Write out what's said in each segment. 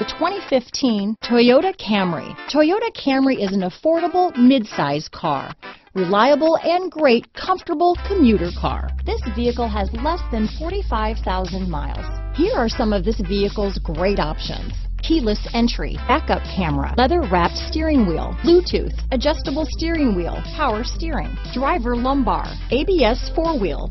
The 2015 Toyota Camry. Toyota Camry is an affordable mid-size car, reliable and great comfortable commuter car. This vehicle has less than 45,000 miles. Here are some of this vehicle's great options. Keyless entry, backup camera, leather-wrapped steering wheel, Bluetooth, adjustable steering wheel, power steering, driver lumbar, ABS four-wheel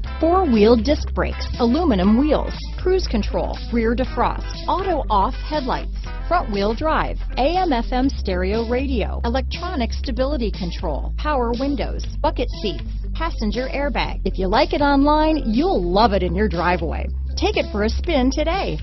disc brakes, aluminum wheels, cruise control, rear defrost, auto-off headlights, front-wheel drive, AM/FM stereo radio, electronic stability control, power windows, bucket seats, passenger airbag. If you like it online, you'll love it in your driveway. Take it for a spin today.